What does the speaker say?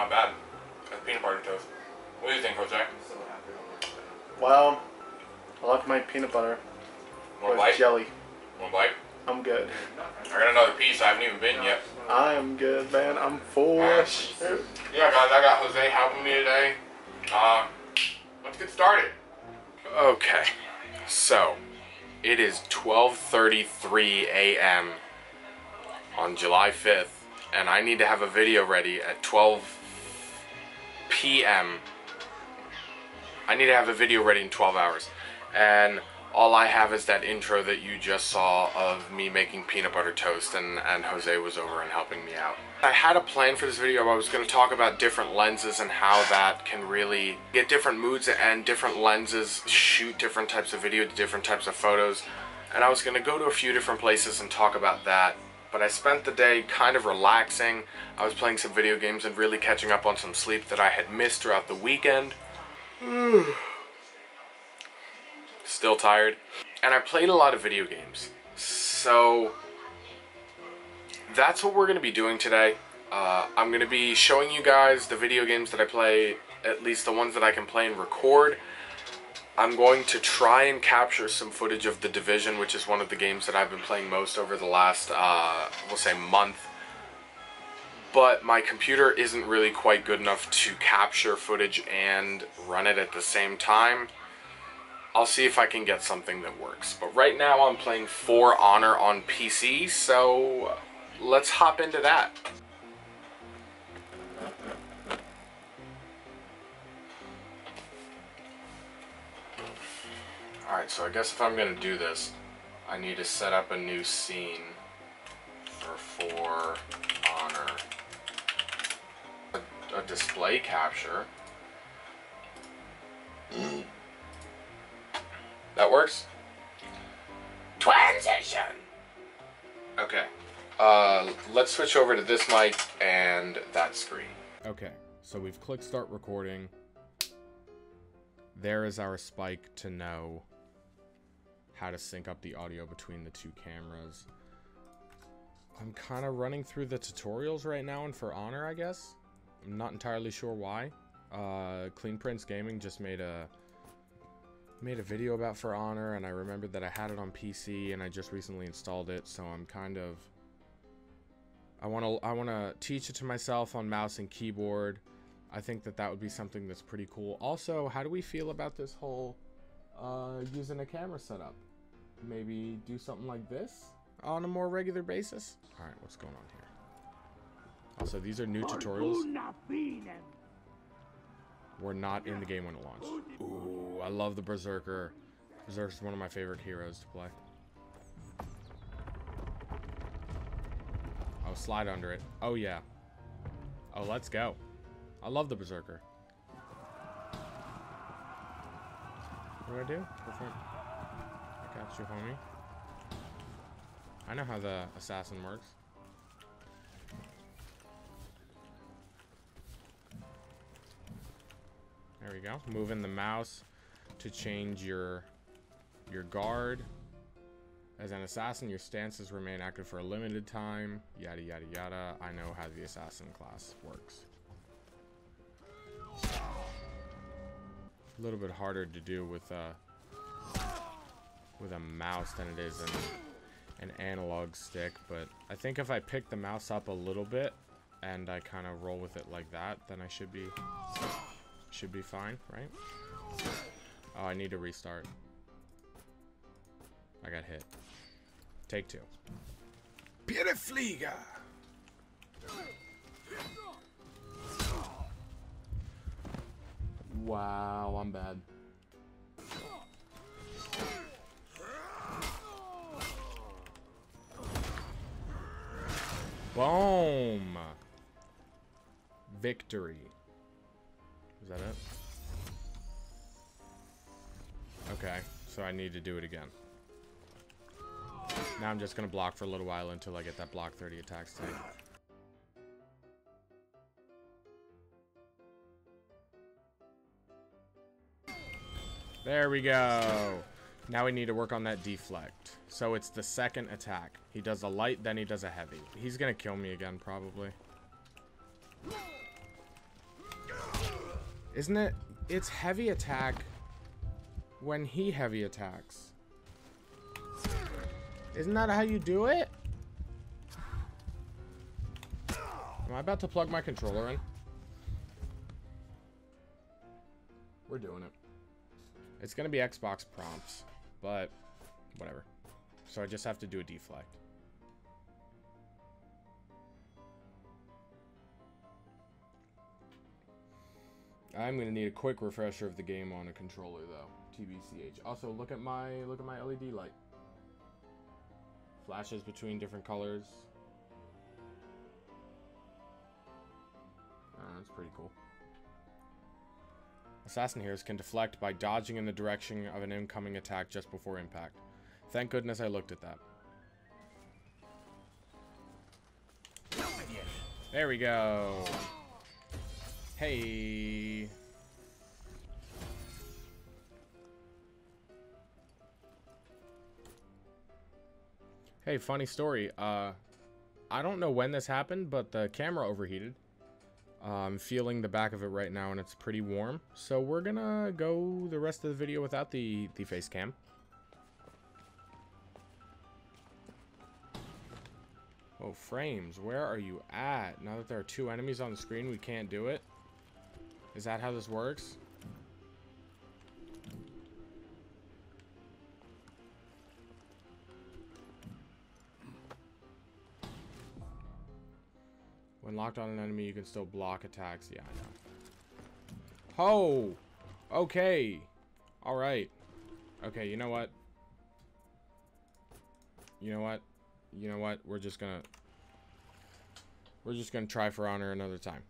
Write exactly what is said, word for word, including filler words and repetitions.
not bad. That's peanut butter toast. What do you think, Jose? Well, I like my peanut butter. More bite? Jelly. More bite? I'm good. I got another piece I haven't even been yet. I am good, man. I'm full. Right. Yeah, guys, I got Jose helping me today. Uh, let's get started. Okay, so it is twelve thirty-three A M on July fifth, and I need to have a video ready at twelve P M I need to have a video ready in twelve hours, and all I have is that intro that you just saw of me making peanut butter toast, and, and Jose was over and helping me out. I had a plan for this video. I was going to talk about different lenses and how that can really get different moods, and different lenses shoot different types of video, different types of photos, and I was going to go to a few different places and talk about that. But I spent the day kind of relaxing. I was playing some video games and really catching up on some sleep that I had missed throughout the weekend. Still tired. And I played a lot of video games. So that's what we're going to be doing today. Uh, I'm going to be showing you guys the video games that I play, at least the ones that I can play and record. I'm going to try and capture some footage of The Division, which is one of the games that I've been playing most over the last, uh, we'll say, month. But my computer isn't really quite good enough to capture footage and run it at the same time. I'll see if I can get something that works. But right now I'm playing For Honor on P C, so let's hop into that. Alright, so I guess if I'm going to do this, I need to set up a new scene for For Honor. A, a display capture. Mm. That works? Transition! Okay. Uh, let's switch over to this mic and that screen. Okay, so we've clicked start recording. There is our spike to know how to sync up the audio between the two cameras. I'm kind of running through the tutorials right now and For Honor, I guess. I'm not entirely sure why. Uh, Clean Prince Gaming just made a made a video about For Honor, and I remembered that I had it on P C and I just recently installed it, so I'm kind of I want to I want to teach it to myself on mouse and keyboard. I think that that would be something that's pretty cool. Also, how do we feel about this whole Uh, using a camera setup? Maybe do something like this on a more regular basis. All right, what's going on here? Also, these are new tutorials. We're not in the game when it launched. Ooh, I love the Berserker. Berserker is one of my favorite heroes to play. Oh, slide under it. Oh yeah. Oh, let's go. I love the Berserker. What do I do? I got you, homie. I know how the assassin works. There we go. Moving the mouse to change your your guard. As an assassin, your stances remain active for a limited time. Yada yada yada. I know how the assassin class works. A little bit harder to do with a with a mouse than it is an, an analog stick, but I think if I pick the mouse up a little bit and I kind of roll with it like that, then I should be should be fine, right? Oh, I need to restart. I got hit. Take two. Beautifliga. Wow, I'm bad. Boom! Victory. Is that it? Okay, so I need to do it again. Now I'm just gonna block for a little while until I get that block thirty attack save. There we go. Now we need to work on that deflect. So it's the second attack. He does a light, then he does a heavy. He's gonna kill me again, probably. Isn't it? It's heavy attack when he heavy attacks. Isn't that how you do it? Am I about to plug my controller in? We're doing it. It's gonna be Xbox prompts, but whatever. So I just have to do a deflect. I'm gonna need a quick refresher of the game on a controller though. T B C H. Also, look at my look at my L E D light. Flashes between different colors. Uh, that's pretty cool. Assassin heroes can deflect by dodging in the direction of an incoming attack just before impact. Thank goodness I looked at that. There we go. Hey. Hey, funny story. Uh, I don't know when this happened, but the camera overheated. Uh, I'm feeling the back of it right now, and it's pretty warm. So we're gonna go the rest of the video without the, the face cam. Oh, frames, where are you at? Now that there are two enemies on the screen, we can't do it. Is that how this works? When locked on an enemy, you can still block attacks. Yeah, I know. Oh! Okay. Alright. Okay, you know what? You know what? You know what? We're just gonna... We're just gonna try For Honor another time.